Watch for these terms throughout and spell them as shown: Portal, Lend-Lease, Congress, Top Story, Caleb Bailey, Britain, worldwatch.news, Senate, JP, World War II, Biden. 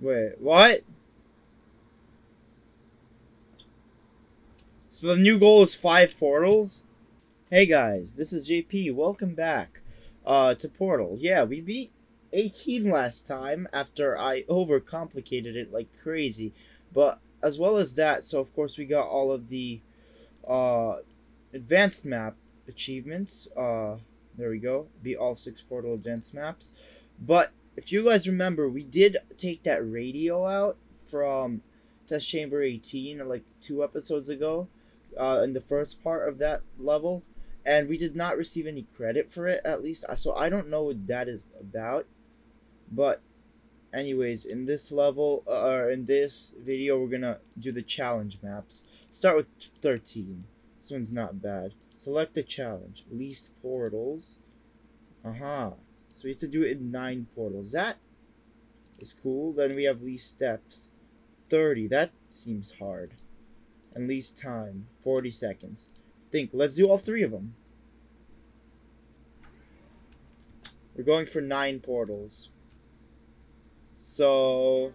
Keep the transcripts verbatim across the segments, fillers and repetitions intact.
Wait, what? So the new goal is five portals? Hey guys, this is J P. Welcome back uh, to Portal. Yeah, we beat eighteen last time after I overcomplicated it like crazy. But as well as that, so of course we got all of the uh, advanced map achievements. Uh, there we go. Beat all six Portal advanced maps. But if you guys remember, we did take that radio out from Test Chamber eighteen like two episodes ago uh, in the first part of that level. And we did not receive any credit for it, at least. So I don't know what that is about. But anyways, in this level, uh, or in this video, we're going to do the challenge maps. Start with thirteen. This one's not bad. Select a challenge. Least portals. Uh-huh. So we have to do it in nine portals. That is cool. Then we have least steps. thirty. That seems hard. And least time. forty seconds. Think. Let's do all three of them. We're going for nine portals. So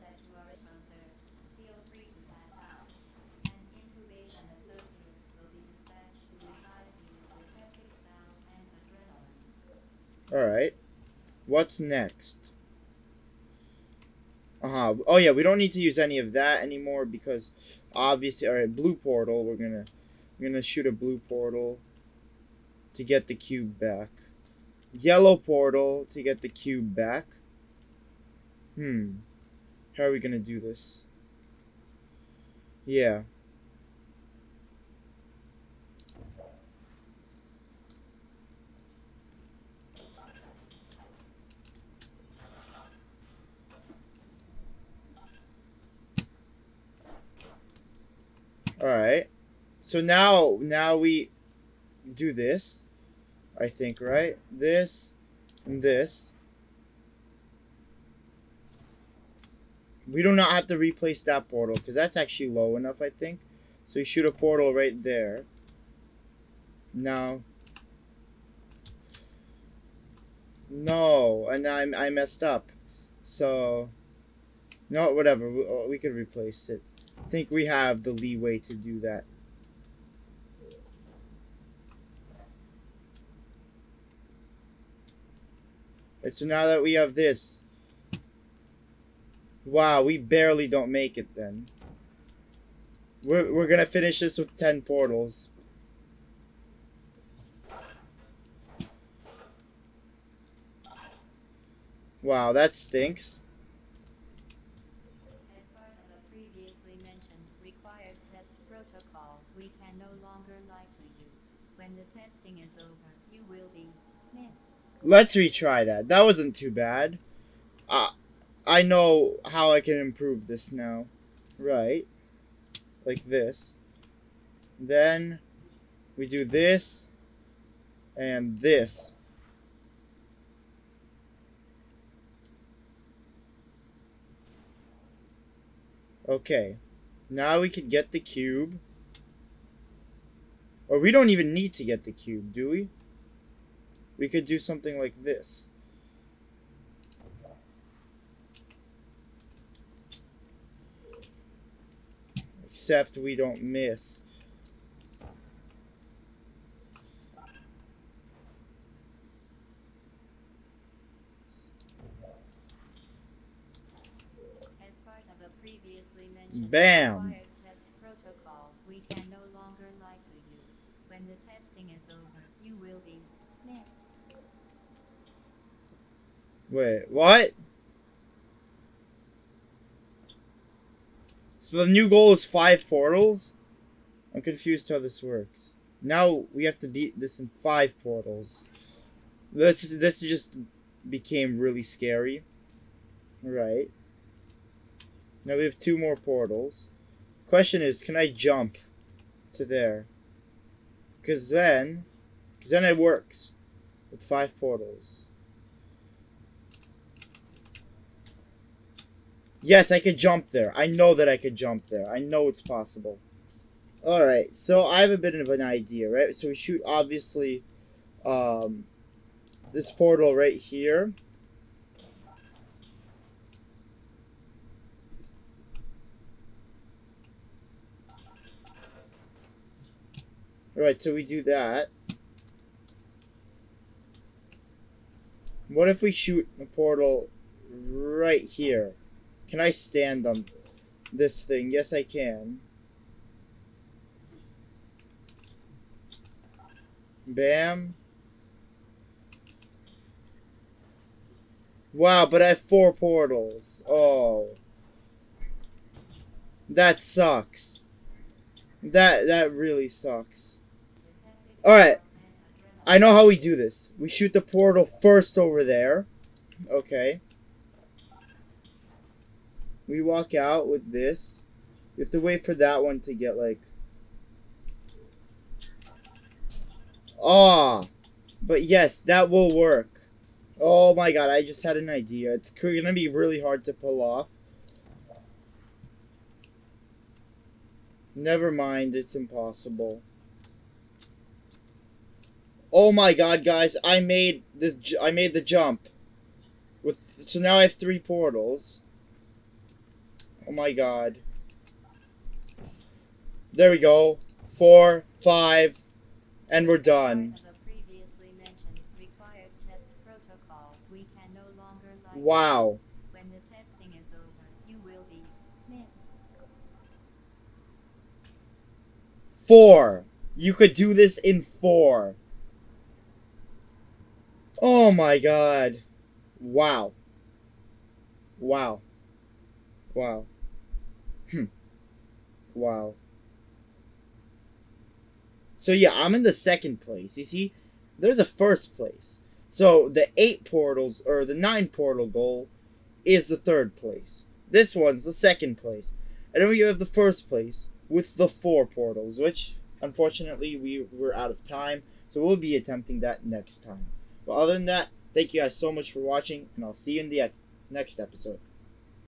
alright. What's next? Uh-huh. Oh yeah, we don't need to use any of that anymore because obviously, alright, blue portal, we're gonna I'm gonna shoot a blue portal to get the cube back. Yellow portal to get the cube back. Hmm. How are we gonna do this? Yeah. Alright. So now, now we do this, I think, right? This, and this. We do not have to replace that portal, because that's actually low enough, I think. So you shoot a portal right there. Now. No, and I, I messed up. So, no, whatever, we, we could replace it. I think we have the leeway to do that. So now that we have this, wow, we barely don't make it then. We're, we're gonna finish this with ten portals. Wow, that stinks. As part of a previously mentioned required test protocol, we can no longer lie to you. When the testing is over, you will be missed. Let's retry that. That wasn't too bad. Uh, I know how I can improve this now. Right. Like this. Then we do this and this. Okay. Now we could get the cube. Or we don't even need to get the cube, do we? We could do something like this. Except we don't miss. As part of a previously mentioned required test protocol, we can no longer lie to you. When the testing is over, you will be missed. Wait, what? So the new goal is five portals? I'm confused how this works. Now we have to beat this in five portals. This is, this just became really scary. Right. Now we have two more portals. Question is, can I jump to there? Because then, because then it works. With five portals. Yes, I could jump there. I know that I could jump there. I know it's possible. Alright, so I have a bit of an idea, right? So we shoot, obviously, um, this portal right here. Alright, so we do that. What if we shoot a portal right here? Can I stand on this thing? Yes, I can. Bam. Wow, but I have four portals. Oh. That sucks. That that really sucks. Alright. I know how we do this. We shoot the portal first over there. Okay. We walk out with this. We have to wait for that one to get like... Ah, but yes, that will work. Oh my god, I just had an idea. It's gonna be really hard to pull off. Never mind, it's impossible. Oh my god, guys, I made this. I made the jump. With so now I have three portals. Oh my god. There we go. Four, five, and we're done. Wow. When the testing is over, you will be missed. Four. You could do this in four. Oh my god. Wow. Wow. Wow. Hm. Wow. So yeah, I'm in the second place. You see, there's a first place. So the eight portals, or the nine portal goal, is the third place. This one's the second place. And then we have the first place with the four portals, which, unfortunately, we were out of time. So we'll be attempting that next time. But other than that, thank you guys so much for watching, and I'll see you in the next episode.